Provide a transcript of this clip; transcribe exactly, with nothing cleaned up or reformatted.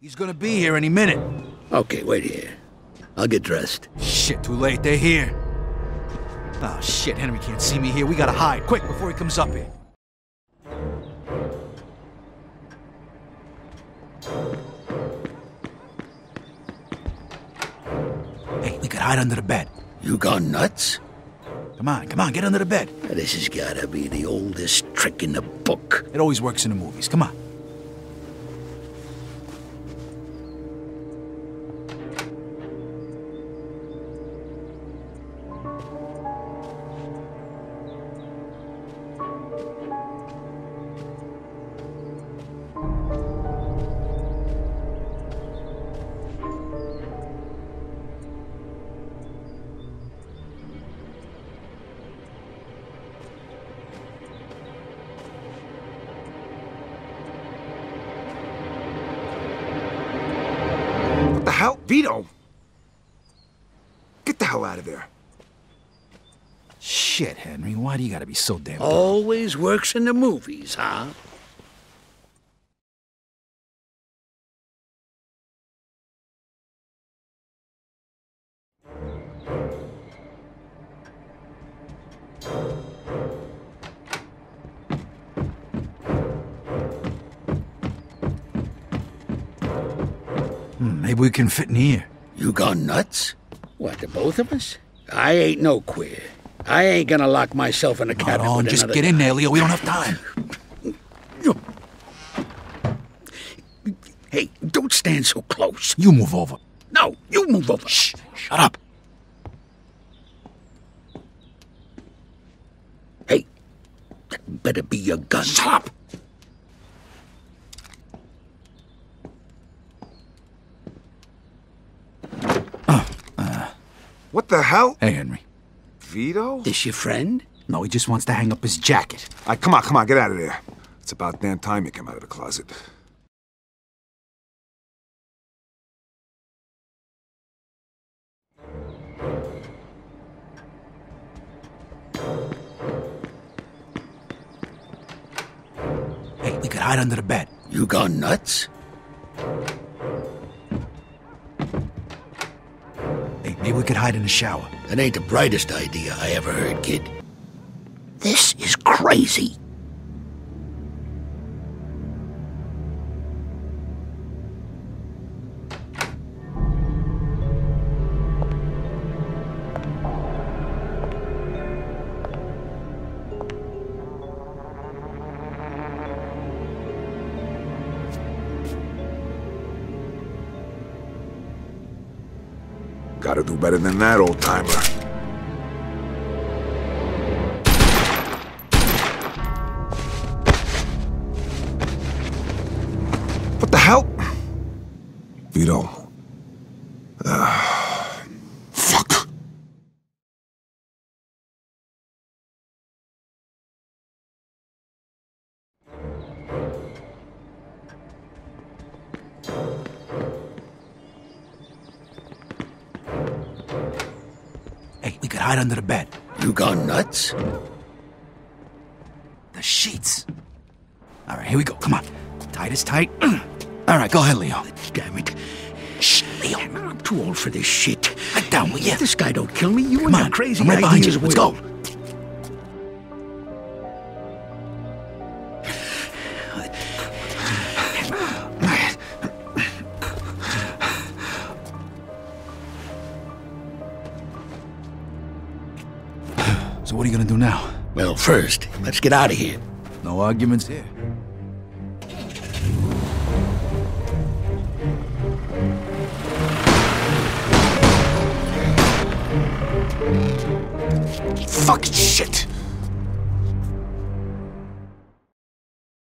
He's gonna be here any minute. Okay, wait here. I'll get dressed. Shit, too late. They're here. Oh, shit. Henry can't see me here. We gotta hide. Quick, before he comes up here. Hey, we could hide under the bed. You gone nuts? Come on, come on. Get under the bed. This has gotta be the oldest trick in the book. It always works in the movies. Come on. Vito! Get the hell out of there. Shit, Henry, why do you gotta be so damn dumb? Always works in the movies, huh? Maybe we can fit in here. You gone nuts? What, the both of us? I ain't no queer. I ain't gonna lock myself in a cabin with another... Just get in there, Leo. We don't have time. Hey, don't stand so close. You move over. No, you move over. Shh, shut up. Hey, that better be your gun. Shut up. What the hell? Hey, Henry. Vito? This your friend? No, he just wants to hang up his jacket. All right, come on, come on, get out of there. It's about damn time you came out of the closet. Hey, we could hide under the bed. You gone nuts? Maybe we could hide in the shower. That ain't the brightest idea I ever heard, kid. This is crazy. Gotta do better than that, old-timer. What the hell? Vito. Uh, fuck. We could hide under the bed. You gone nuts? The sheets. All right, here we go. Come on. Tight is tight. All right, go ahead, Leo. Damn it. Shh, Leo. I'm too old for this shit. Right down with you. If this guy don't kill me, you Come and on. Your crazy I'm right behind you. Let's go. So what are you gonna do now? Well, first, let's get out of here. No arguments here. Fucking shit!